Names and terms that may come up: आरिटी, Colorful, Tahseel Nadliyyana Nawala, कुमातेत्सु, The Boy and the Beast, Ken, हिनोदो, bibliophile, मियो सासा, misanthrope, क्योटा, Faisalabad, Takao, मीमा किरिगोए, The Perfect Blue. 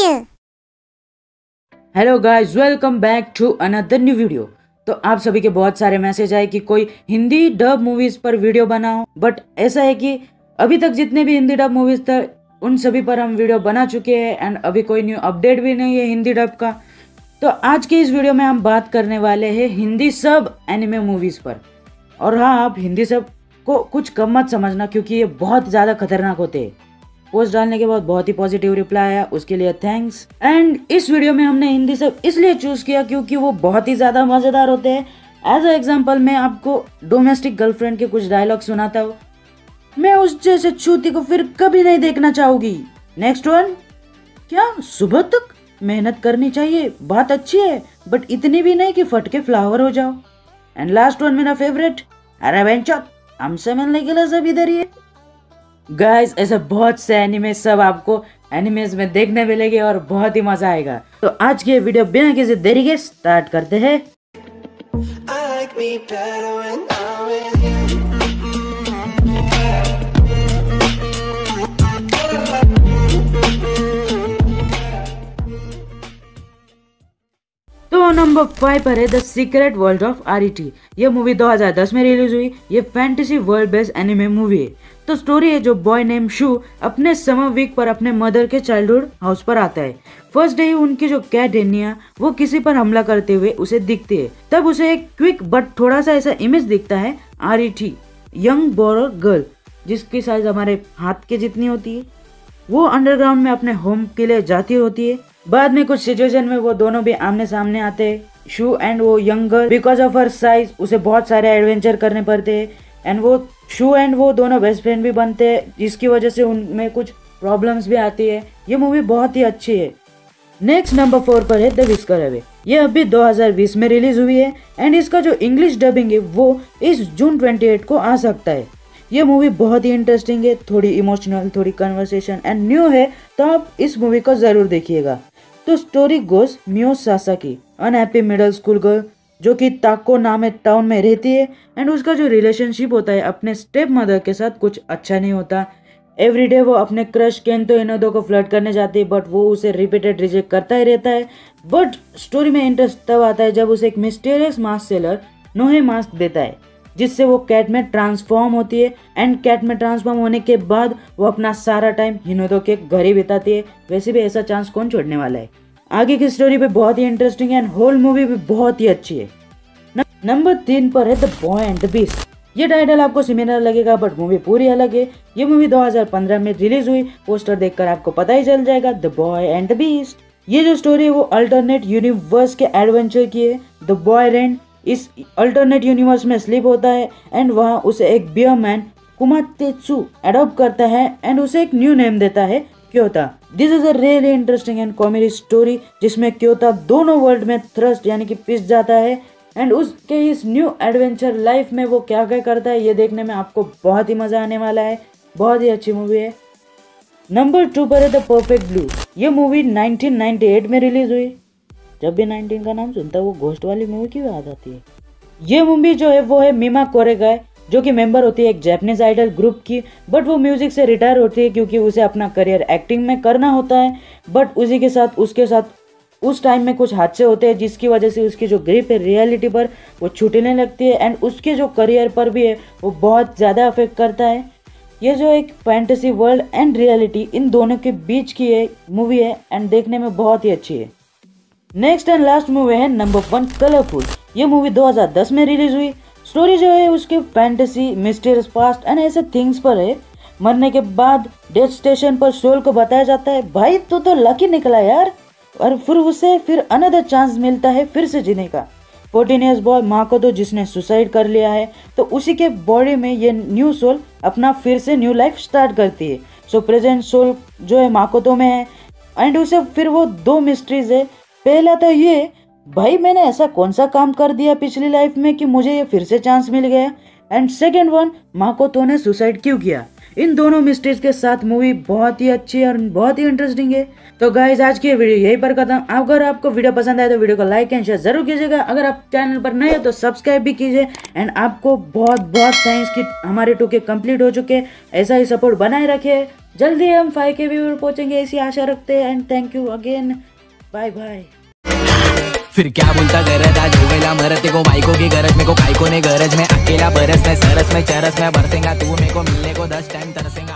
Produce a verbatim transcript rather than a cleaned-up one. you. Hello guys, welcome back to another new video. तो आप सभी के बहुत सारे मैसेज आए कि कोई हिंदी डब मूवीज पर वीडियो बनाओ, बट ऐसा है कि अभी तक जितने भी हिंदी डब मूवीज थे उन सभी पर हम वीडियो बना चुके हैं एंड अभी कोई न्यू अपडेट भी नहीं है हिंदी डब का। तो आज के इस वीडियो में हम बात करने वाले हैं हिंदी सब एनिमे मूवीज़ पर। और हाँ, आप हिंदी सब को कुछ कम मत समझना क्योंकि ये बहुत ज़्यादा खतरनाक होते हैं। पोस्ट डालने के बाद बहुत ही पॉजिटिव रिप्लाई आया, उसके लिए थैंक्स। एंड इस वीडियो में हमने हिंदी सब इसलिए चूज़ किया क्योंकि वो बहुत ही ज़्यादा मज़ेदार होते हैं। एज अ एग्जाम्पल मैं आपको डोमेस्टिक गर्लफ्रेंड के कुछ डायलॉग सुनाता हूँ। मैं उस जैसे छूती को फिर कभी नहीं देखना चाहूँगी। नेक्स्ट वन, क्या सुबह तक मेहनत करनी चाहिए, बात अच्छी है बट इतनी भी नहीं कि फटके फ्लावर हो जाओ। एंड लास्ट वन मेरा फेवरेट, अरे बेंचो हमसे मिलने के लिए सब इधर ही। गाइस ऐसे बहुत से एनिमे सब आपको एनिमेज में देखने मिलेंगे और बहुत ही मजा आएगा। तो आज की वीडियो बिना किसी देरी के स्टार्ट करते हैं। तो नंबर फाइव पर है the secret world of आरिटी। ये मूवी दो हज़ार दस में रिलीज हुई। ये fantasy world based anime movie है। तो स्टोरी है जो बॉय नेम शू अपने समर वीक पर अपने मदर के चाइल्डहुड हाउस पर आता है। फर्स्ट डे उनकी जो कैट है निया, वो किसी पर हमला करते हुए उसे दिखती है। तब उसे एक क्विक बट थोड़ा सा ऐसा इमेज दिखता है, आरिटी यंग बॉय और गर्ल जिसकी साइज हमारे हाथ के जितनी होती है। वो अंडरग्राउंड में अपने होम के लिए जाती होती है। बाद में कुछ सिचुएशन में वो दोनों भी आमने सामने आते हैं, शू एंड वो young girl. Because of her size उसे बहुत सारे एडवेंचर करने पड़ते हैं एंड वो शू एंड वो दोनों बेस्ट फ्रेंड भी बनते हैं, जिसकी वजह से उनमें कुछ प्रॉब्लम्स भी आती है। ये मूवी बहुत ही अच्छी है। नेक्स्ट नंबर फोर पर है द व्हिस्कर अवे। ये अभी दो हज़ार बीस में रिलीज हुई है एंड इसका जो इंग्लिश डबिंग है वो इस जून अट्ठाईस को आ सकता है। ये मूवी बहुत ही इंटरेस्टिंग है, थोड़ी इमोशनल, थोड़ी कन्वर्सेशन एंड न्यू है, तो आप इस मूवी को ज़रूर देखिएगा। तो स्टोरी गोज मियो सासा की अनहैप्पी मिडिल स्कूल गर्ल जो कि ताको नामे टाउन में रहती है एंड उसका जो रिलेशनशिप होता है अपने स्टेप मदर के साथ कुछ अच्छा नहीं होता। एवरीडे वो अपने क्रश केन तो इनोदो को फ्लर्ट करने जाती है बट वो उसे रिपीटेड रिजेक्ट करता ही रहता है। बट स्टोरी में इंटरेस्ट तब आता है जब उसे एक मिस्टीरियस मास्क सेलर नोहे मास्क देता है जिससे वो कैट में ट्रांसफॉर्म होती है एंड कैट में ट्रांसफॉर्म होने के बाद वो अपना सारा टाइम हिनोदो के घर ही बिताती है। वैसे भी ऐसा चांस कौन छोड़ने वाला है। आगे की स्टोरी पे बहुत ही इंटरेस्टिंग है एंड होल मूवी भी बहुत ही अच्छी है। नंबर तीन पर है the boy and the beast. ये टाइटल आपको सिमिलर लगेगा बट मूवी पूरी अलग है। ये मूवी दो हज़ार पंद्रह में रिलीज हुई। पोस्टर देखकर आपको पता ही चल जाएगा, the boy and the beast. ये जो स्टोरी है वो अल्टरनेट यूनिवर्स के एडवेंचर की है। द बॉय रेंड इस अल्टरनेट यूनिवर्स में स्लिप होता है एंड वहाँ उसे एक बियर मैन कुमातेत्सु एडॉप्ट करता है एंड उसे एक न्यू नेम देता है, क्योटा। This is a really interesting and comedy story जिसमें क्योटा दोनों वर्ल्ड में थ्रस्ट यानी कि पिस जाता है एंड उसके इस न्यू एडवेंचर लाइफ में वो क्या क्या करता है ये देखने में आपको बहुत ही मजा आने वाला है। बहुत ही अच्छी मूवी है। नंबर टू पर है द परफेक्ट ब्लू। ये मूवी नाइनटीन नाइंटी एट में रिलीज हुई। जब भी नाइनटीन का नाम सुनता है वो घोस्ट वाली मूवी की याद आती है। ये मूवी जो है वो है मीमा किरिगोए जो कि मेंबर होती है एक जैपनीज आइडल ग्रुप की, बट वो म्यूजिक से रिटायर होती है क्योंकि उसे अपना करियर एक्टिंग में करना होता है। बट उसी के साथ उसके साथ उस टाइम में कुछ हादसे होते हैं जिसकी वजह से उसकी जो ग्रिप है रियलिटी पर वो छूटने लगती है एंड उसके जो करियर पर भी है वो बहुत ज़्यादा अफेक्ट करता है। ये जो एक फैंटेसी वर्ल्ड एंड रियलिटी इन दोनों के बीच की है मूवी है एंड देखने में बहुत ही अच्छी है। नेक्स्ट एंड लास्ट मूवी है नंबर वन कलरफुल। ये मूवी दो हज़ार दस में रिलीज हुई। स्टोरी जो है उसके फैंटेसी मिस्टीरियस पास्ट एंड ऐसे थिंग्स पर है। मरने के बाद डेथ स्टेशन पर सोल को बताया जाता है, भाई तो तो लकी निकला यार, और फिर उसे फिर अनदर चांस मिलता है फिर से जीने का। फोर्टीन ईयर्स बॉय माकोतो जिसने सुसाइड कर लिया है तो उसी के बॉडी में ये न्यू सोल अपना फिर से न्यू लाइफ स्टार्ट करती है। सो प्रेजेंट सोल जो है माकोतो में है एंड उसे फिर वो दो मिस्ट्रीज है। पहला तो ये, भाई मैंने ऐसा कौन सा काम कर दिया पिछली लाइफ में कि मुझे ये फिर से चांस मिल गया, एंड सेकेंड वन माकोतो ने सुसाइड क्यों किया। इन दोनों मिस्ट्रीज के साथ मूवी बहुत ही अच्छी और बहुत ही इंटरेस्टिंग है। तो गाइज आज की वीडियो यही पर खत्म। अगर आपको वीडियो पसंद आए तो वीडियो को लाइक एंड शेयर जरूर कीजिएगा। अगर आप चैनल पर नए हो तो सब्सक्राइब भी कीजिए एंड आपको बहुत बहुत थैंक्स कि हमारे टू के कम्प्लीट हो चुके। ऐसा ही सपोर्ट बनाए रखे। जल्दी हम फाइव के व्यू पहुंचेंगे ऐसी आशा रखते हैं। And thank you again, bye bye. फिर क्या बोलता गरज आज होवेला मरते को माइको की गरज में को काइको ने गरज में अकेला बरस में सरस में चरस में बरसेगा तू मेरे को मिलने को दस टाइम तरसेगा।